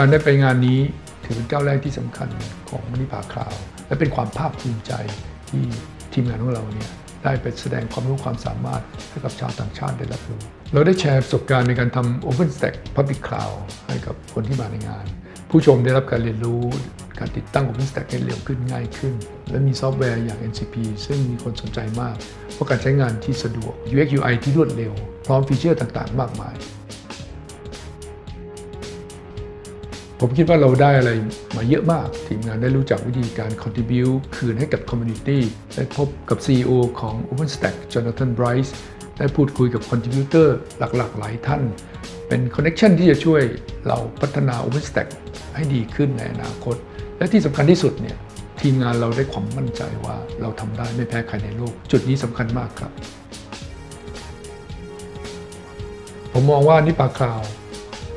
การได้ไปงานนี้ถือเป็นก้าวแรกที่สำคัญของนิพาคลาวด์และเป็นความภาคภูมิใจที่ทีมงานของเราเนี่ยได้ไปแสดงความรู้ความสามารถให้กับชาวต่างชาติได้รับรู้เราได้แชร์ประสบการณ์ในการทำ OpenStack Public Cloud ให้กับคนที่มาในงานผู้ชมได้รับการเรียนรู้การติดตั้ง OpenStack ให้เร็วขึ้นง่ายขึ้นและมีซอฟต์แวร์อย่าง NCP ซึ่งมีคนสนใจมากเพราะการใช้งานที่สะดวก UX UI ที่รวดเร็วพร้อมฟีเจอร์ต่างๆมากมายผมคิดว่าเราได้อะไรมาเยอะมากทีมงานได้รู้จักวิธีการ contribute คืนให้กับ community ได้พบกับ CEO ของ OpenStack Jonathan Bryce ได้พูดคุยกับ contributor หลักๆหลายท่านเป็น connection ที่จะช่วยเราพัฒนา OpenStack ให้ดีขึ้นในอนาคตและที่สำคัญที่สุดเนี่ยทีมงานเราได้ความมั่นใจว่าเราทำได้ไม่แพ้ใครในโลกจุดนี้สำคัญมากครับผมมองว่านิพาคลาวด์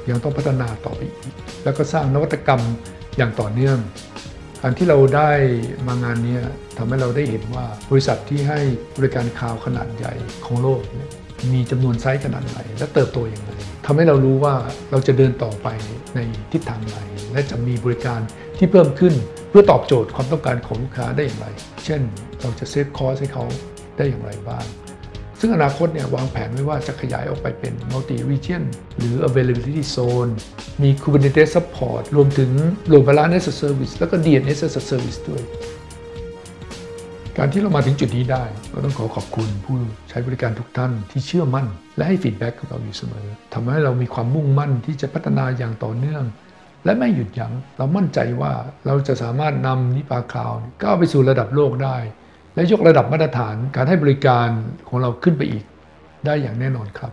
ยังต้องพัฒนาต่อไปอีกแล้วก็สร้างนวัตกรรมอย่างต่อเนื่องการที่เราได้มางานนี้ทำให้เราได้เห็นว่าบริษัทที่ให้บริการคลาวด์ขนาดใหญ่ของโลกมีจำนวนไซส์ขนาดไหนและเติบโตอย่างไรทำให้เรารู้ว่าเราจะเดินต่อไปในทิศทางไหนและจะมีบริการที่เพิ่มขึ้นเพื่อตอบโจทย์ความต้องการของลูกค้าได้อย่างไรเช่นเราจะเซฟคอสให้เขาได้อย่างไรบ้างซึ่งอนาคตเนี่ยวางแผนไว้ว่าจะขยายออกไปเป็น multi region หรือ availability zone มี Kubernetes support รวมถึง load balance as a service แล้วก็ DNS as a service ด้วยการที่เรามาถึงจุดนี้ได้ก็ต้องขอขอบคุณผู้ใช้บริการทุกท่านที่เชื่อมั่นและให้ฟีดแบ็กกับเราอยู่เสมอทำให้เรามีความมุ่งมั่นที่จะพัฒนาอย่างต่อเนื่องและไม่หยุดยั้งเรามั่นใจว่าเราจะสามารถนำนิพาคลาวด์ก้าวไปสู่ระดับโลกได้และยกระดับมาตรฐานการให้บริการของเราขึ้นไปอีกได้อย่างแน่นอนครับ